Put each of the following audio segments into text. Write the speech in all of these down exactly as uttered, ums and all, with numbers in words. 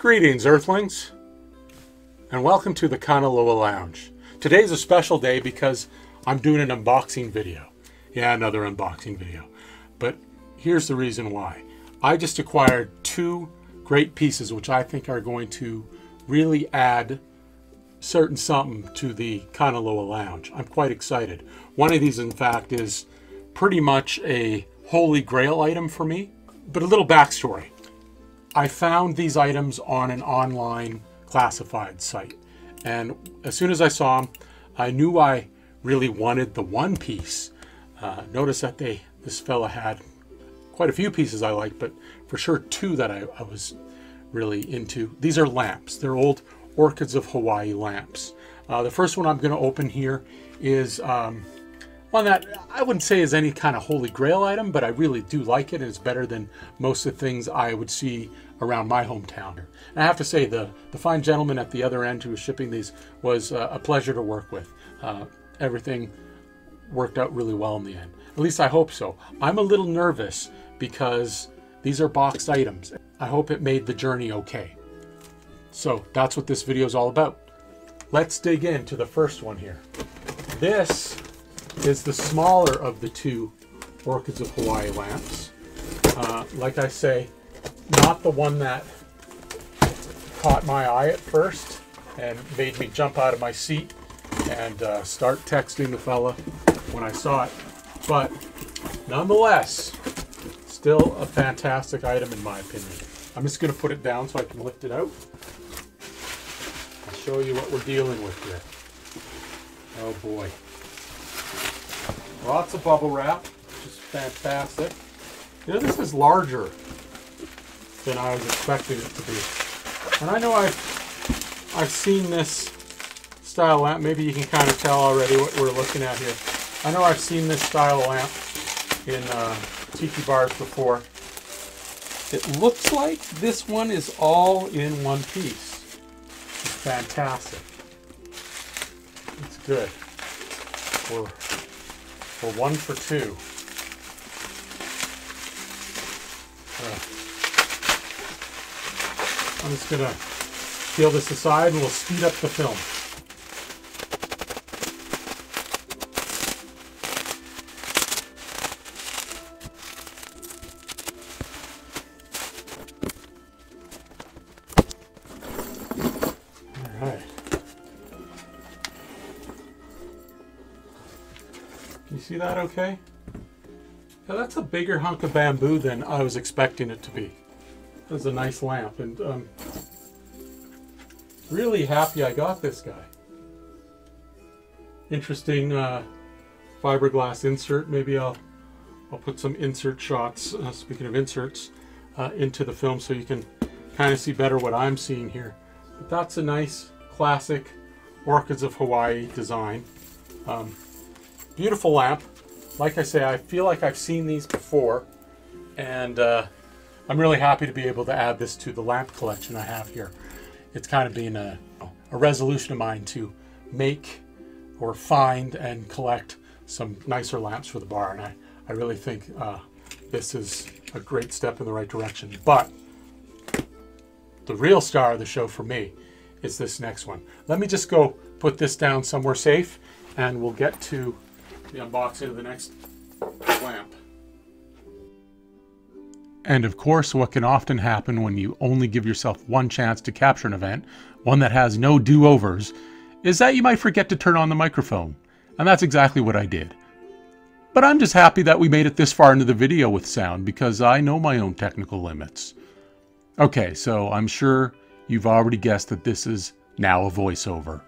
Greetings, Earthlings, and welcome to the Kanaloa Lounge. Today's a special day because I'm doing an unboxing video. Yeah, another unboxing video. But here's the reason why. I just acquired two great pieces which I think are going to really add certain something to the Kanaloa Lounge. I'm quite excited. One of these, in fact, is pretty much a holy grail item for me. But a little backstory. I found these items on an online classified site, and as soon as I saw them, I knew I really wanted the one piece. Uh, notice that they this fella had quite a few pieces I liked, but for sure two that I, I was really into. These are lamps. They're old Orchids of Hawaii lamps. Uh, the first one I'm going to open here is um, one that I wouldn't say is any kind of holy grail item, but I really do like it, and it's better than most of the things I would see around my hometown. And I have to say, the, the fine gentleman at the other end who was shipping these was uh, a pleasure to work with. Uh, everything worked out really well in the end. At least I hope so. I'm a little nervous because these are boxed items. I hope it made the journey okay. So that's what this video is all about. Let's dig into the first one here. This is the smaller of the two Orchids of Hawaii lamps. Uh, like I say, not the one that caught my eye at first and made me jump out of my seat and uh, start texting the fella when I saw it. But nonetheless, still a fantastic item in my opinion. I'm just going to put it down so I can lift it out and show you what we're dealing with here. Oh boy. Lots of bubble wrap, which is fantastic. You know, this is larger than I was expecting it to be. And I know I've, I've seen this style lamp. Maybe you can kind of tell already what we're looking at here. I know I've seen this style lamp in uh, tiki bars before. It looks like this one is all in one piece. It's fantastic. It's good. We're Well, one for two. Uh, I'm just gonna peel this aside and we'll speed up the film. See that okay? Now that's a bigger hunk of bamboo than I was expecting it to be. That's a nice lamp, and um, really happy I got this guy. Interesting uh, fiberglass insert. Maybe I'll I'll put some insert shots. Uh, speaking of inserts, uh, into the film so you can kind of see better what I'm seeing here. But that's a nice classic Orchids of Hawaii design. Um, Beautiful lamp. Like I say, I feel like I've seen these before, and uh, I'm really happy to be able to add this to the lamp collection I have here. It's kind of been a, a resolution of mine to make or find and collect some nicer lamps for the bar, and I, I really think uh, this is a great step in the right direction. But the real star of the show for me is this next one. Let me just go put this down somewhere safe, and we'll get to the unboxing of the next lamp. And of course, what can often happen when you only give yourself one chance to capture an event, one that has no do-overs, is that you might forget to turn on the microphone. And that's exactly what I did. But I'm just happy that we made it this far into the video with sound, because I know my own technical limits. Okay, so I'm sure you've already guessed that this is now a voiceover.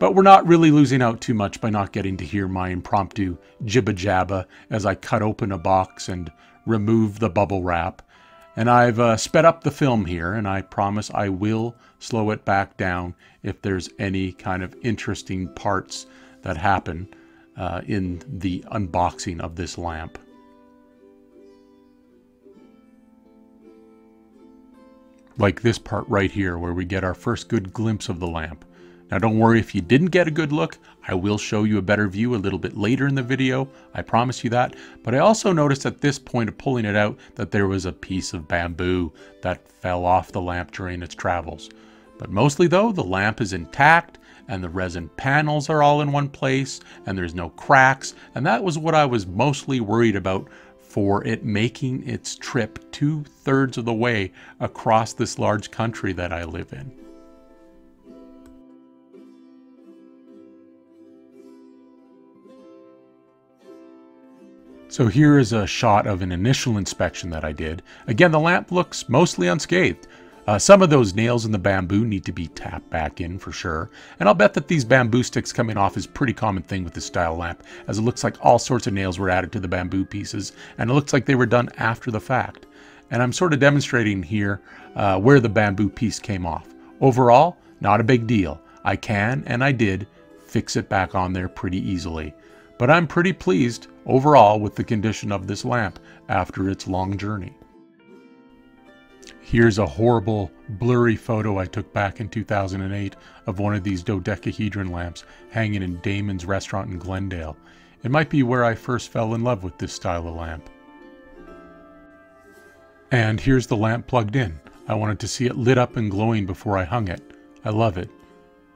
But we're not really losing out too much by not getting to hear my impromptu jibba-jabba as I cut open a box and remove the bubble wrap. And I've uh, sped up the film here, and I promise I will slow it back down if there's any kind of interesting parts that happen uh, in the unboxing of this lamp. Like this part right here where we get our first good glimpse of the lamp. Now don't worry if you didn't get a good look, I will show you a better view a little bit later in the video, I promise you that. But I also noticed at this point of pulling it out that there was a piece of bamboo that fell off the lamp during its travels. But mostly though, the lamp is intact and the resin panels are all in one place and there's no cracks, and that was what I was mostly worried about for it making its trip two thirds of the way across this large country that I live in. So here is a shot of an initial inspection that I did. Again, the lamp looks mostly unscathed. Uh, some of those nails in the bamboo need to be tapped back in for sure. And I'll bet that these bamboo sticks coming off is a pretty common thing with this style lamp, as it looks like all sorts of nails were added to the bamboo pieces, and it looks like they were done after the fact. And I'm sort of demonstrating here uh, where the bamboo piece came off. Overall, not a big deal. I can, and I did, fix it back on there pretty easily. But I'm pretty pleased overall with the condition of this lamp after its long journey. Here's a horrible blurry photo I took back in two thousand eight of one of these dodecahedron lamps hanging in Damon's restaurant in Glendale. It might be where I first fell in love with this style of lamp. And here's the lamp plugged in. I wanted to see it lit up and glowing before I hung it. I love it.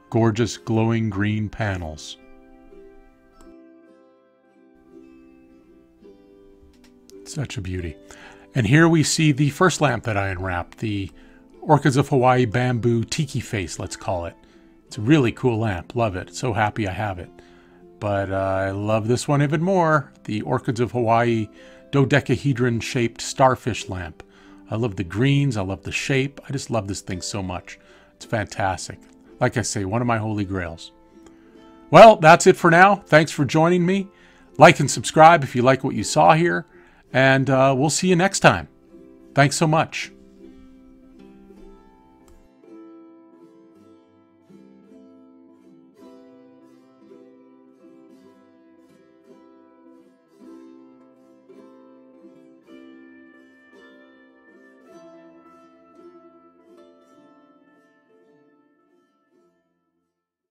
Gorgeous glowing green panels. Such a beauty. And here we see the first lamp that I unwrapped, the Orchids of Hawaii Bamboo Tiki Face, let's call it. It's a really cool lamp, love it, so happy I have it. But uh, I love this one even more, the Orchids of Hawaii Dodecahedron Shaped Starfish Lamp. I love the greens, I love the shape, I just love this thing so much. It's fantastic. Like I say, one of my holy grails. Well, that's it for now. Thanks for joining me. Like and subscribe if you like what you saw here. And uh, we'll see you next time. Thanks so much.